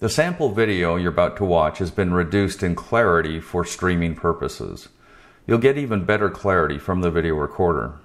The sample video you're about to watch has been reduced in clarity for streaming purposes. You'll get even better clarity from the video recorder.